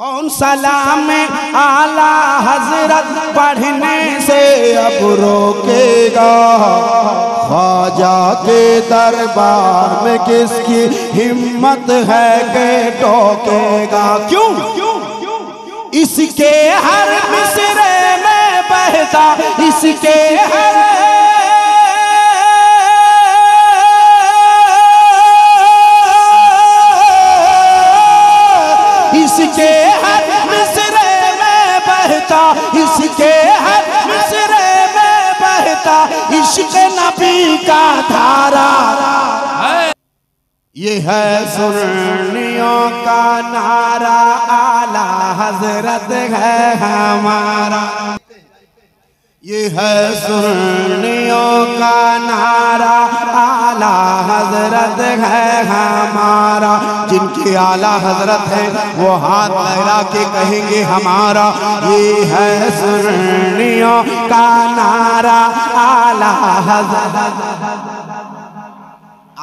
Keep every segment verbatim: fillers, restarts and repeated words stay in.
कौन सलाम आला हजरत पढ़ने से अब रोकेगा, ख्वाजा के दरबार में किसकी हिम्मत है के टोकेगा। क्यों इसके हर मिसरे में बहता, इसके हर इसके हर मिसरे में बहता, इसके हर मिसरे में बहता इश्क़ नबी का धारा। ये है सुन्नियों का नारा, आला हजरत है हमारा। ये है सुन्नियों का नारा, आला हजरत है हमारा। जिनके आला हजरत है वो हाथ लहरा के कहेंगे हमारा। ये है सुन्नियों का नारा, आला हजरत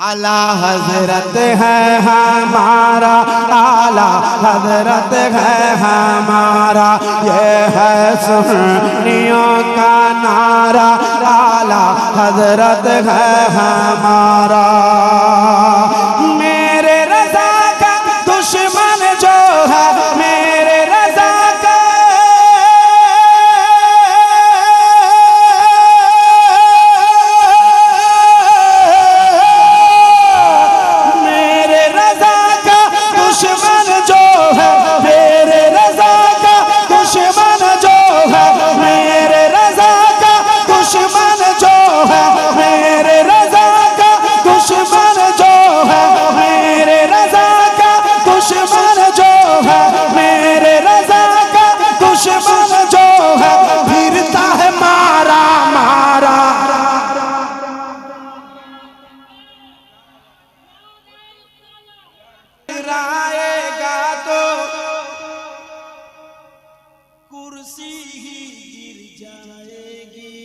आला हजरत है हमारा, आला हजरत है हमारा। ये है सुन्नियों का नारा, आला हजरत है हमारा। मेरे रजा का दुश्मन जो है, मेरे रजा का मेरे रजा का दुश्मन जो है, मेरे रजा का दुश्मन जो है, मेरे रजा का दुश्मन जो है, मेरे रजा का दुश्मन जो है, मेरे रजा का दुश्मन जो है, मेरे रजा का दुश्मन जो है, फिरता है मारा मारा। गिराएगा तो कुर्सी ही गिर जाएगी,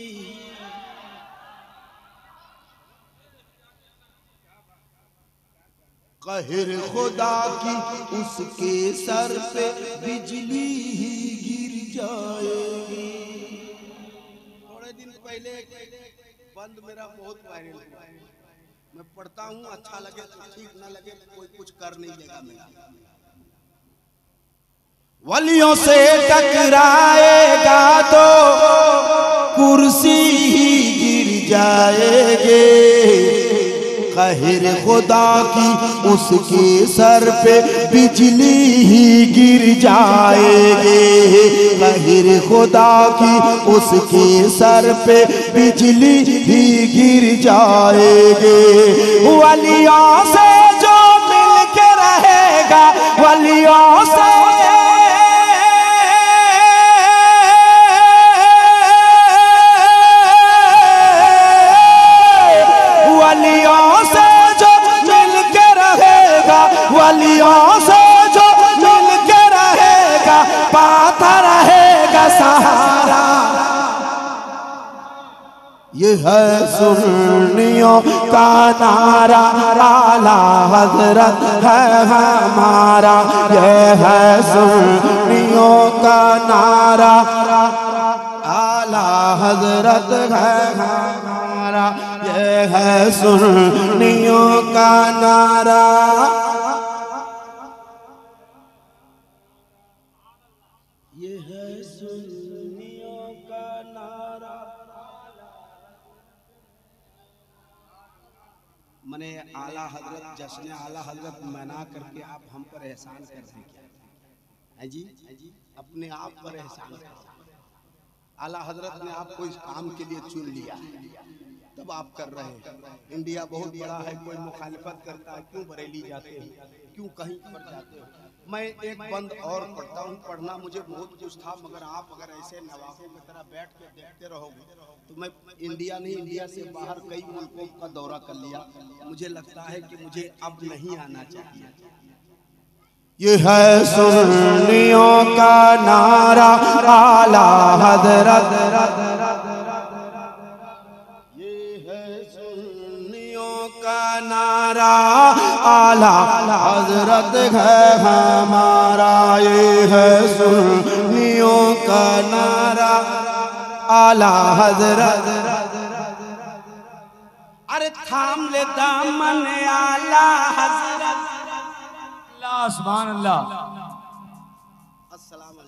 कहर खुदा की उसके सर पे बिजली ही गिर जाएगी। थोड़े दिन पहले बंद मेरा बहुत वायरल हुआ है। मैं पढ़ता हूँ, अच्छा लगे तो ठीक, ना लगे तो कोई कुछ कर नहीं देगा मेरा। वलियों से टकराएगा तो कुर्सी ही गिर जाएगी, कहर खुदा की उसके सर पे बिजली ही गिर जाएगी, कहर खुदा की उसके सर पे बिजली ही गिर जाएगी। वलियों से जो मिलके रहेगा, वलियों से वलियों से जो मिल के रहेगा पाता रहेगा सहारा। ये है सुन्नियों का नारा, आला हजरत है हमारा। ये है सुन्नियों का नारा, आला हजरत है हमारा। ये है सुन्नियों का नारा। मैंने आला हजरत जश्न आला हजरत मना करके आप हम पर एहसान कर दी है जी, अपने आप पर एहसान कर। आला हजरत ने आपको इस काम के लिए चुन लिया तब आप कर रहे हैं। इंडिया बहुत बड़ा है, कोई मुखालिफत करता है, क्यों बरेली जाते हैं, क्यों कहीं पर जाते हैं। मैं एक बंद और पढ़ता हूँ, पढ़ना मुझे बहुत कुछ था मगर आप अगर ऐसे नवाबों की तरह बैठ के देखते रहोगे तो मैं इंडिया नहीं, इंडिया से बाहर कई मुल्कों का दौरा कर लिया। मुझे लगता है कि मुझे अब नहीं आना चाहिए। ये है सुन्नियों का नारा, आला हजरत। ये है सुन्नियों का नारा, आला हजरत है हमारा, ये है सुन्नियों का नारा। आला हजरत, अरे थाम ले दामन आला हजरत। अल्लाह सुभान अल्लाह। अस्सलाम वालेकुम।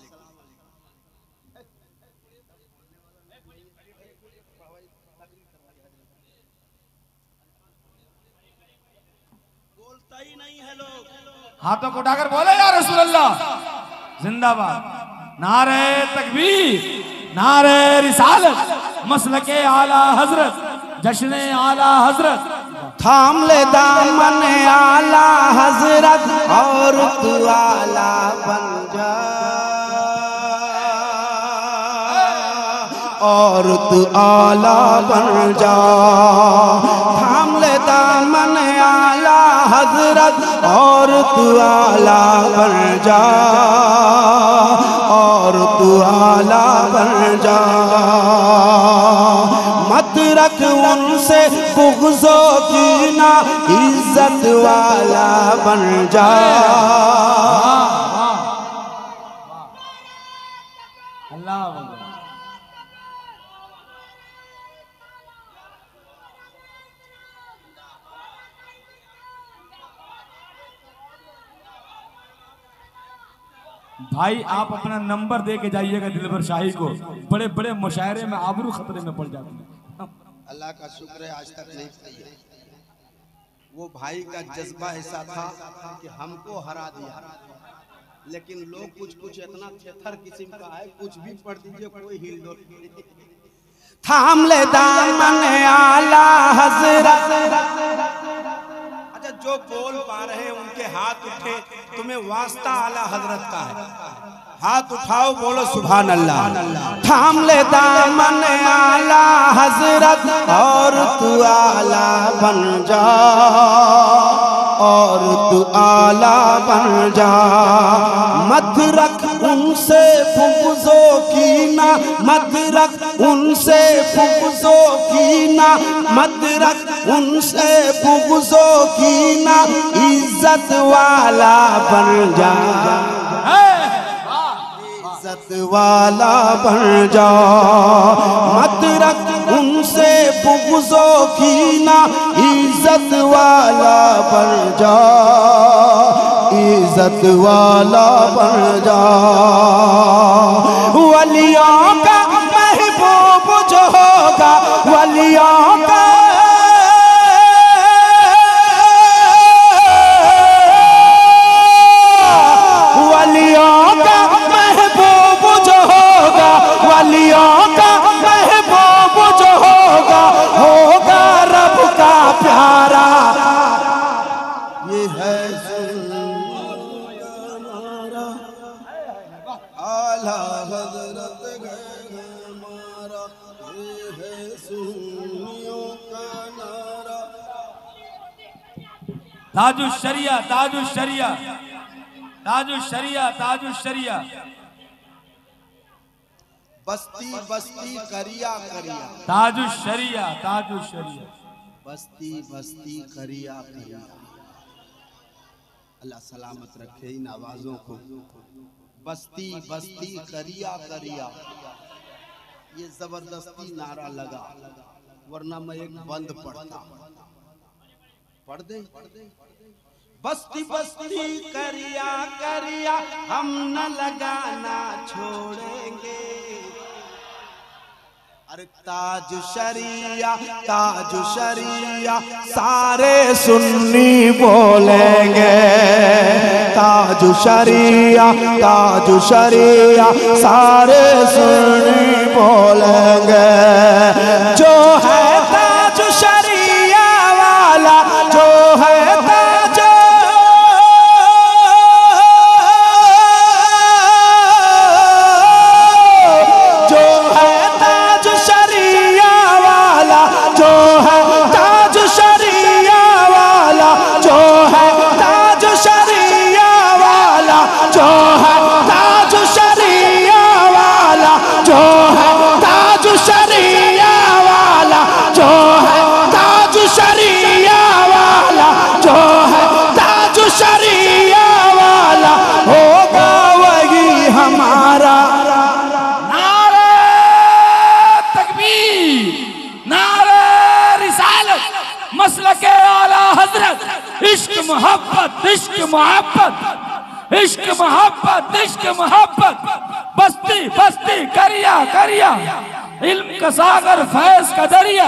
हाथों को उठाकर बोले या रसूल अल्लाह, जिंदाबाद। नारे तकबीर, नारे रिसालत, मसलके आला हजरत, जश्ने आला हजरत। थाम ले दामन आला हजरत और तू आला बन जा, और तू आला बन जा। थाम ले दामन आला हजरत और तू आला बन जा, और तू आला बन जा। मत रख उनसे बुग़्ज़ो कीना, इज्जत वाला बन जा। भाई आप अपना नंबर दे के जाइएगा दिलबर शाही को, बड़े बड़े मुशायरे में आबरू खतरे में पड़ जाती है। अल्लाह का शुक्र है आज तक नहीं पाई। वो भाई का जज्बा ऐसा था कि हमको हरा दिया, लेकिन लोग कुछ कुछ इतना थेथर किस्म का है, कुछ भी पढ़ दीजिए कोई हिल डोल नहीं। थाम ले दामन आला हजरत। जो बोल पा रहे उनके हाथ उठे, तुम्हें वास्ता आला हजरत का है। हाथ उठाओ, बोलो सुभान अल्लाह। थाम ले दामन आला हजरत और तू आला बन जा, और तू आला बन जा। मत रख उनसे फुकजो कीना, मत रख उनसे फुकजो कीना, मत रख उनसे फुकजो कीना, इज्जत वाला बन जा, इज्जत वाला बन जा। मत रख उनसे फुकजो कीना, इज्जत वाला बन जा, इज्जत वाला बन जा। वलियों का महबूब जो होगा, वलियों का वलियों का महबूब जो होगा, वलियों का महबूब जो होगा, होगा रब का प्यारा। ये है आला हजरत हमारा, ये है सुन्नियों का नारा। ताजु शरिया, ताजु शरिया, ताजु शरिया, ताजु शरिया। बस्ती बस्ती करिया करिया, ताजु शरिया, ताजु शरिया। बस्ती बस्ती करिया करिया। अल्लाह सलामत रखे इन आवाजों को। बस्ती बस्ती करिया करिया, ये जबरदस्ती नारा लगा, वरना मैं एक बंद पढ़ता। पढ़ दे। बस्ती बस्ती करिया करिया, हम न लगाना छोड़ेंगे। अरे ताज शरिया, ताज शरिया, सारे सुन्नी बोलेंगे। ताज शरिया, ताज शरिया, सारे सुन्नी बोलेंगे। जो है ताज शरिया वाला, जो है ताज, जो है ताज शरिया वाला, जो है ताज शरिया वाला, जो है ताज शरिया वाला, जो है ताज शरिया वाला, जो है ताज शरिया वाला। मोहब्बत इश्क मोहब्बत इश्क मोहब्बत इश्क मोहब्बत बस्ती बस्ती करिया करिया इल्म का सागर फैज का दरिया।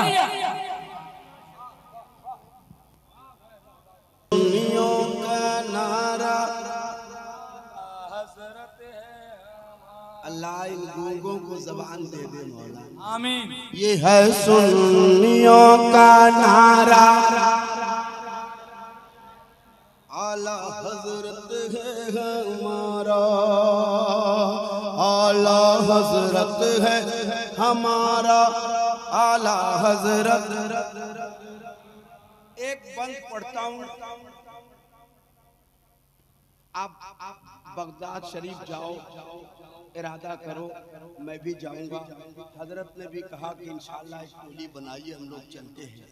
अल्लाह इन गूंगों को ज़बान दे दे मौला, आमीन। ये है सुन्नियों का नारा, आला हजरत है हमारा, आला हजरत है हमारा, आला हजरत। एक बंद पढ़ता हूँ, आप बगदाद शरीफ जाओ, इरादा करो, मैं भी जाऊंगा। हजरत ने भी कहा कि इंशाल्लाह एक टोली बनाइए, हम लोग चलते हैं।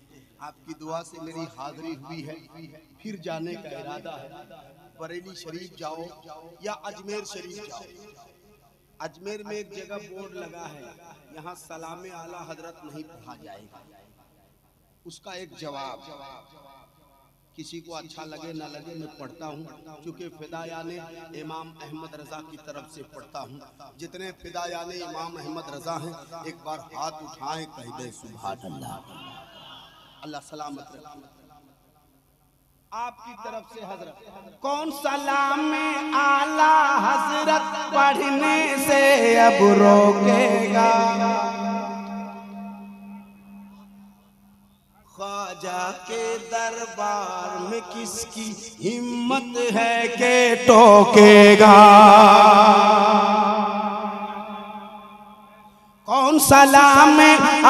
आपकी दुआ से मेरी हाजिरी हुई है, फिर जाने का इरादा है। बरेली शरीफ जाओ या अजमेर शरीफ जाओ। अजमेर में एक जगह बोर्ड लगा है, यहाँ सलाम आला हजरत नहीं पढ़ा जाएगा। उसका एक जवाब, किसी को अच्छा लगे ना लगे, मैं पढ़ता हूँ, क्योंकि फिदायाने इमाम अहमद रजा की तरफ से पढ़ता हूँ। जितने फिदायाने इमाम अहमद रजा हैं, एक बार हाथ उठाएं, कह दे सुभान अल्लाह, अल्लाह सलामत रखे। आपकी तरफ से हजरत, कौन सलाम में आला हजरत पढ़ने से अब रोकेगा? ख्वाजा के दरबार में किसकी हिम्मत है के टोकेगा? कौन सलाम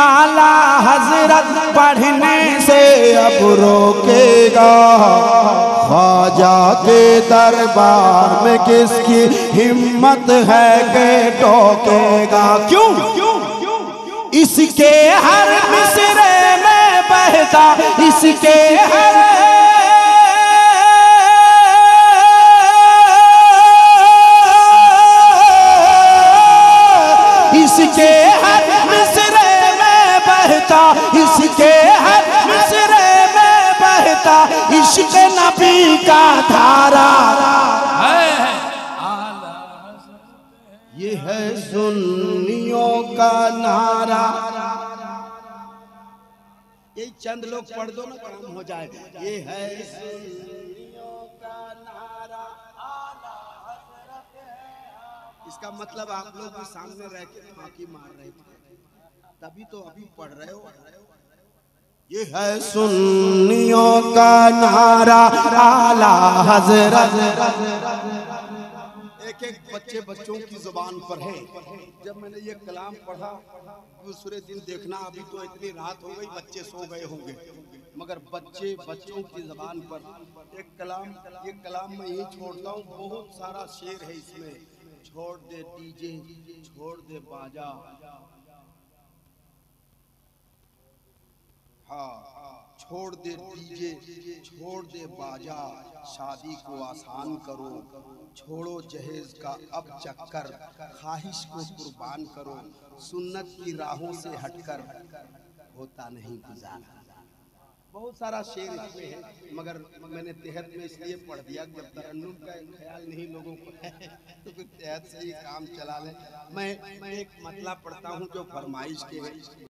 आला हजरत पढ़ने से अब रोकेगा? ख्वाजा के दरबार में किसकी हिम्मत है के टोकेगा? क्यों इसके हर मिसरे बहता, इसके हर इसके हर मिसरे में बहता, इसके हर मिसरे में बहता इश्क नबी का धारा है। ये है सुन्नियों का नारा। ये चंद लोग पढ़ दो ना, काम हो जाए। ये है सुन्नियों का नारा, आला हजरत है। इसका मतलब आप लोग भी सामने रह के फांकी मार रहे थे, तभी तो अभी पढ़ रहे हो। ये है सुन्नियों का नारा, आला हजरत। एक एक बच्चे बच्चों की जुबान पर है। जब मैंने ये कलाम पढ़ा दूसरे दिन, देखना अभी तो इतनी रात हो गई, बच्चे सो गए होंगे, मगर बच्चे बच्चों की जुबान पर एक कलाम। ये कलाम मैं यही छोड़ता हूँ, बहुत सारा शेर है इसमें। छोड़ दे डीजे, छोड़ दे बाजा, हाँ छोड़ दे डीजे, छोड़ दे बाजा, शादी को आसान करो, छोड़ो जहेज का अब चक्कर, ख्वाहिश को कुर्बान करो, सुन्नत की राहों से हटकर होता नहीं गुजारा। बहुत सारा शेर इसमें है, मगर मैंने तेहत में इसलिए पढ़ दिया, जब तरन्नुम का ख्याल नहीं लोगों को है तो फिर तेहत से ही काम चला लें। मैं मैं एक मतला पढ़ता हूँ जो फरमाइश के है।